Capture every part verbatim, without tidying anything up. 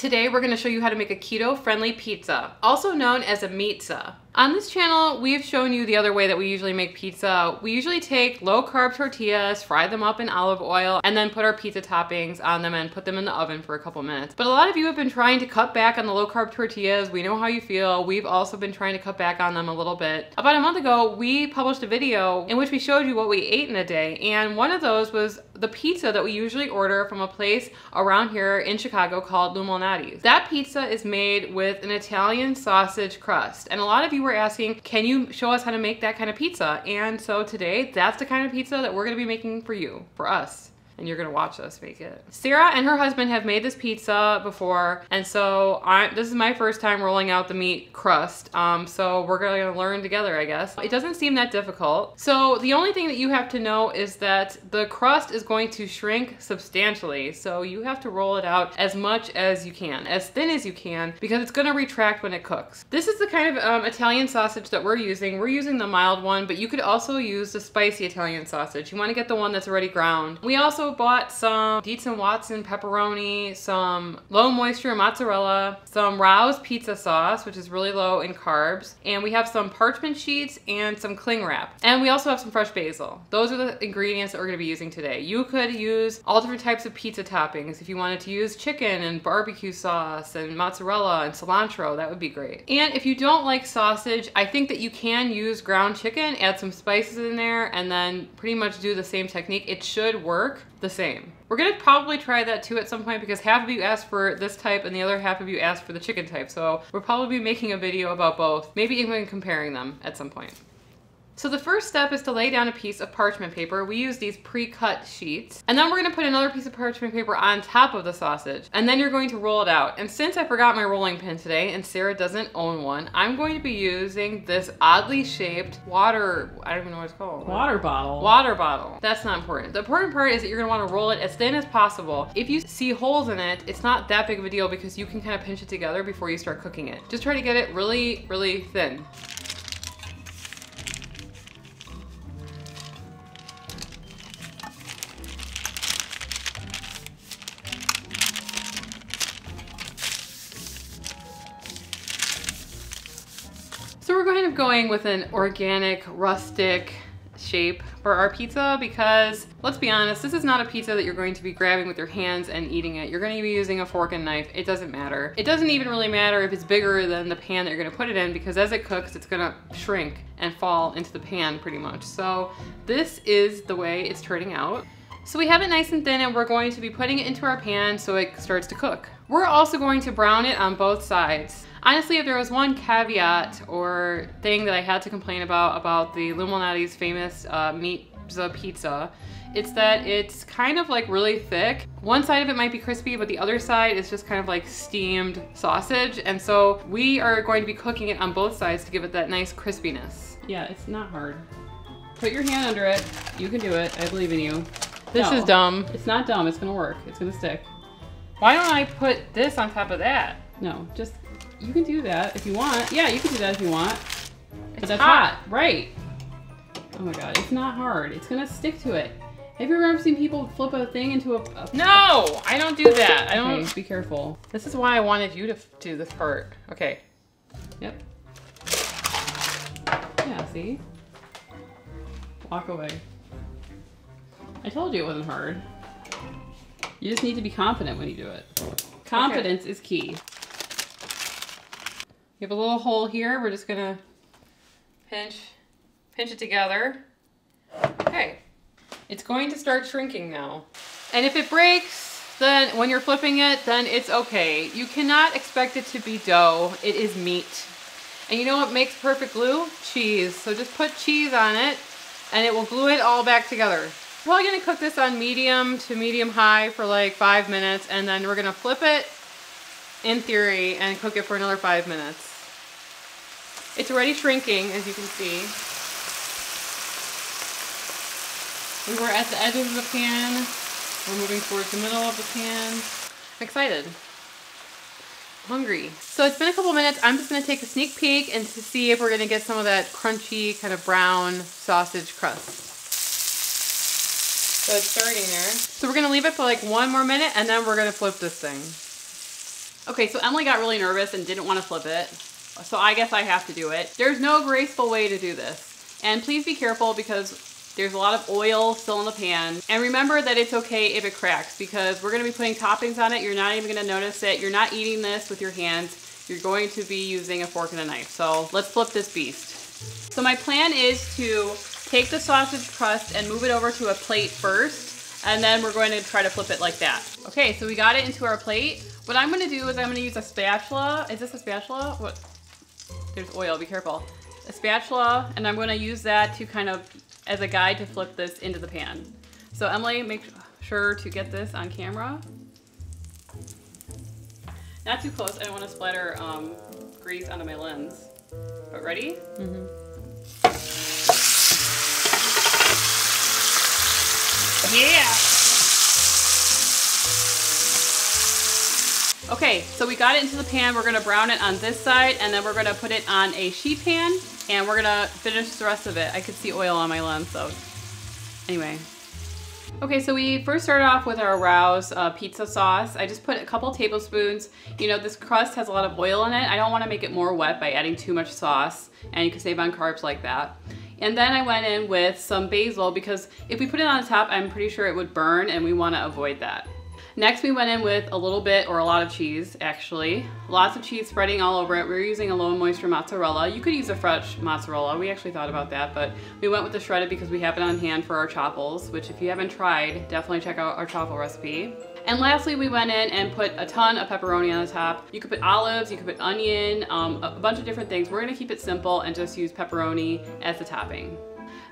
Today we're going to show you how to make a keto-friendly pizza, also known as a meatza. On this channel, we've shown you the other way that we usually make pizza. We usually take low-carb tortillas, fry them up in olive oil, and then put our pizza toppings on them and put them in the oven for a couple minutes. But a lot of you have been trying to cut back on the low-carb tortillas. We know how you feel. We've also been trying to cut back on them a little bit. About a month ago, we published a video in which we showed you what we ate in a day, and one of those was the pizza that we usually order from a place around here in Chicago called Lou Malnati's. That pizza is made with an Italian sausage crust, and a lot of you were asking, can you show us how to make that kind of pizza? And so today, that's the kind of pizza that we're gonna be making for you, for us. And you're gonna watch us make it. Sarah and her husband have made this pizza before, and so I, this is my first time rolling out the meat crust, um, so we're gonna learn together, I guess. It doesn't seem that difficult. So the only thing that you have to know is that the crust is going to shrink substantially, so you have to roll it out as much as you can, as thin as you can, because it's gonna retract when it cooks. This is the kind of um, Italian sausage that we're using. We're using the mild one, but you could also use the spicy Italian sausage. You wanna get the one that's already ground. We also bought some Dietz and Watson pepperoni, some low moisture mozzarella, some Rao's pizza sauce, which is really low in carbs, and we have some parchment sheets and some cling wrap. And we also have some fresh basil. Those are the ingredients that we're going to be using today. You could use all different types of pizza toppings. If you wanted to use chicken and barbecue sauce and mozzarella and cilantro, that would be great. And if you don't like sausage, I think that you can use ground chicken, add some spices in there, and then pretty much do the same technique. It should work the same. We're gonna probably try that too at some point, because half of you asked for this type and the other half of you asked for the chicken type. So we'll probably be making a video about both, maybe even comparing them at some point. So the first step is to lay down a piece of parchment paper. We use these pre-cut sheets. And then we're gonna put another piece of parchment paper on top of the sausage. And then you're going to roll it out. And since I forgot my rolling pin today and Sarah doesn't own one, I'm going to be using this oddly shaped water, I don't even know what it's called. Water bottle. Water bottle. That's not important. The important part is that you're gonna wanna roll it as thin as possible. If you see holes in it, it's not that big of a deal because you can kind of pinch it together before you start cooking it. Just try to get it really, really thin. So we're kind of going with an organic, rustic shape for our pizza because, let's be honest, this is not a pizza that you're going to be grabbing with your hands and eating it. You're going to be using a fork and knife. It doesn't matter. It doesn't even really matter if it's bigger than the pan that you're going to put it in, because as it cooks, it's going to shrink and fall into the pan pretty much. So this is the way it's turning out. So we have it nice and thin, and we're going to be putting it into our pan so it starts to cook. We're also going to brown it on both sides. Honestly, if there was one caveat or thing that I had to complain about about the Lou Malnati's famous uh, meatza pizza, it's that it's kind of like really thick. One side of it might be crispy, but the other side is just kind of like steamed sausage. And so we are going to be cooking it on both sides to give it that nice crispiness. Yeah, it's not hard. Put your hand under it. You can do it. I believe in you. This no, is dumb. It's not dumb. It's gonna work. It's gonna stick. Why don't I put this on top of that? No, just, you can do that if you want. Yeah, you can do that if you want. But it's that's hot. hot. Right. Oh my God, it's not hard. It's gonna stick to it. Have you ever seen people flip a thing into a... a no, I don't do that. I don't. Okay, be careful. This is why I wanted you to do this part. Okay. Yep. Yeah, see? Walk away. I told you it wasn't hard. You just need to be confident when you do it. Confidence okay. is key. You have a little hole here. We're just gonna pinch, pinch it together. Okay. It's going to start shrinking now. And if it breaks, then when you're flipping it, then it's okay. You cannot expect it to be dough. It is meat. And you know what makes perfect glue? Cheese. So just put cheese on it and it will glue it all back together. We're probably gonna cook this on medium to medium high for like five minutes, and then we're gonna flip it in theory and cook it for another five minutes. It's already shrinking, as you can see. We were at the edges of the pan. We're moving towards the middle of the pan. I'm excited. Hungry. So it's been a couple minutes. I'm just going to take a sneak peek and to see if we're going to get some of that crunchy kind of brown sausage crust. So it's starting there. So we're going to leave it for like one more minute, and then we're going to flip this thing. Okay, so Emily got really nervous and didn't want to flip it, so I guess I have to do it. There's no graceful way to do this. And please be careful because there's a lot of oil still in the pan. And remember that it's okay if it cracks because we're gonna be putting toppings on it. You're not even gonna notice it. You're not eating this with your hands. You're going to be using a fork and a knife. So let's flip this beast. So my plan is to take the sausage crust and move it over to a plate first, and then we're going to try to flip it like that. Okay, so we got it into our plate. What I'm gonna do is I'm gonna use a spatula. Is this a spatula? What? There's oil, be careful. A spatula, and I'm gonna use that to kind of as a guide to flip this into the pan. So Emily, make sure to get this on camera. Not too close, I don't want to splatter um, grease onto my lens. But ready? Mm-hmm. Yeah! Okay, so we got it into the pan. We're gonna brown it on this side, and then we're gonna put it on a sheet pan. And we're gonna finish the rest of it. I could see oil on my lens, so anyway. Okay, so we first started off with our Rao's uh, pizza sauce. I just put a couple tablespoons. You know, this crust has a lot of oil in it. I don't wanna make it more wet by adding too much sauce, and you can save on carbs like that. And then I went in with some basil because if we put it on the top, I'm pretty sure it would burn and we wanna avoid that. Next, we went in with a little bit or a lot of cheese, actually. Lots of cheese spreading all over it. We were using a low moisture mozzarella. You could use a fresh mozzarella. We actually thought about that, but we went with the shredded because we have it on hand for our chaffles, which if you haven't tried, definitely check out our chaffle recipe. And lastly, we went in and put a ton of pepperoni on the top. You could put olives, you could put onion, um, a bunch of different things. We're gonna keep it simple and just use pepperoni as the topping.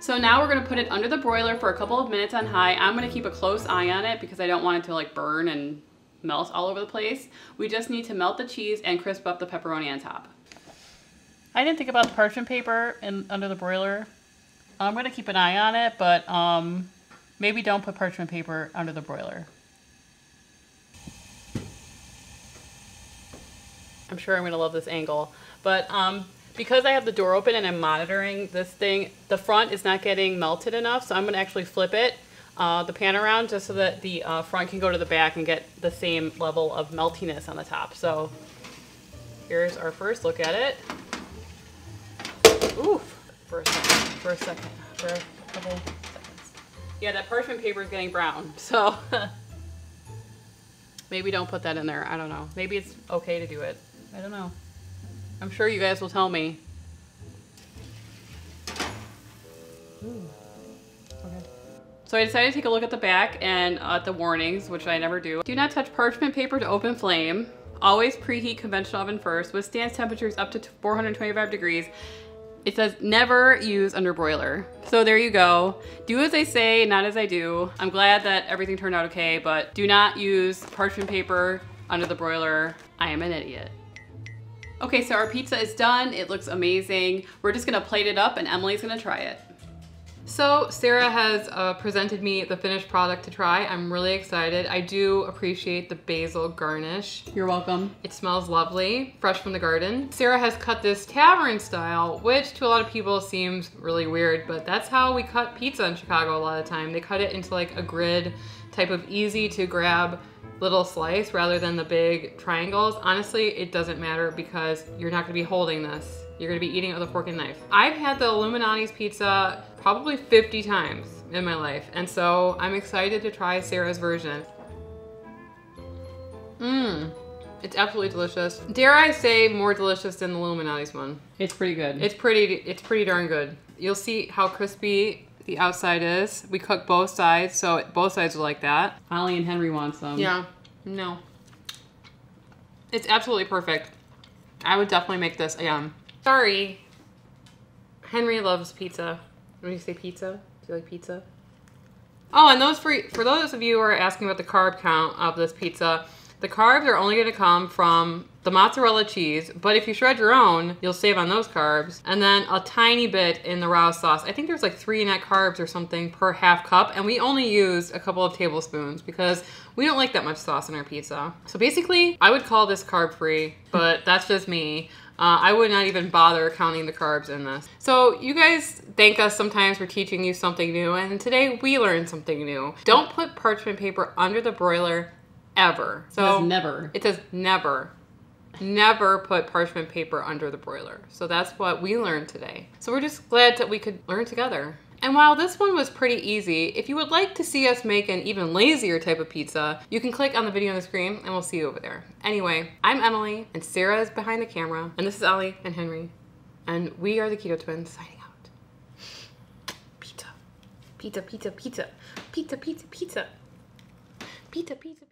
So now we're gonna put it under the broiler for a couple of minutes on high. I'm gonna keep a close eye on it because I don't want it to like burn and melt all over the place. We just need to melt the cheese and crisp up the pepperoni on top. I didn't think about the parchment paper in, under the broiler. I'm gonna keep an eye on it, but um, maybe don't put parchment paper under the broiler. I'm sure I'm gonna love this angle, but um, because I have the door open and I'm monitoring this thing, the front is not getting melted enough, so I'm gonna actually flip it, uh, the pan around, just so that the uh, front can go to the back and get the same level of meltiness on the top. So here's our first look at it. Oof, for a second, for a second, for a couple seconds. Yeah, that parchment paper is getting brown, so maybe don't put that in there, I don't know. Maybe it's okay to do it, I don't know. I'm sure you guys will tell me. Ooh. Okay. So I decided to take a look at the back and uh, at the warnings, which I never do. Do not touch parchment paper to open flame. Always preheat conventional oven first. Withstands temperatures up to four hundred twenty-five degrees. It says never use under broiler. So there you go. Do as I say, not as I do. I'm glad that everything turned out okay, but do not use parchment paper under the broiler. I am an idiot. Okay, so our pizza is done. It looks amazing. We're just gonna plate it up and Emily's gonna try it. So Sarah has uh, presented me the finished product to try. I'm really excited. I do appreciate the basil garnish. You're welcome. It smells lovely, fresh from the garden. Sarah has cut this tavern style, which to a lot of people seems really weird, but that's how we cut pizza in Chicago a lot of the time. They cut it into like a grid type of easy to grab little slice rather than the big triangles. Honestly, it doesn't matter because you're not gonna be holding this. You're gonna be eating it with a fork and knife. I've had the Lou Malnati's pizza probably fifty times in my life, and so I'm excited to try Sarah's version. Mmm, it's absolutely delicious. Dare I say more delicious than the Lou Malnati's one. It's pretty good. It's pretty, it's pretty darn good. You'll see how crispy the outside is. We cook both sides, so both sides are like that. Holly and Henry want some. Yeah, no. It's absolutely perfect. I would definitely make this again. Sorry. Henry loves pizza. When you say pizza, do you like pizza? Oh, and those for, for those of you who are asking about the carb count of this pizza, the carbs are only gonna come from the mozzarella cheese, but if you shred your own, you'll save on those carbs. And then a tiny bit in the Rao's sauce. I think there's like three net carbs or something per half cup, and we only used a couple of tablespoons because we don't like that much sauce in our pizza. So basically, I would call this carb-free, but that's just me. Uh, I would not even bother counting the carbs in this. So you guys thank us sometimes for teaching you something new, and today we learned something new. Don't put parchment paper under the broiler ever. So it says never. It says never. never put parchment paper under the broiler. So that's what we learned today. So we're just glad that we could learn together. And while this one was pretty easy, if you would like to see us make an even lazier type of pizza, you can click on the video on the screen and we'll see you over there. Anyway, I'm Emily and Sarah is behind the camera, and this is Ollie and Henry, and we are the Keto Twins signing out. Pizza, pizza, pizza, pizza, pizza, pizza, pizza, pizza, pizza.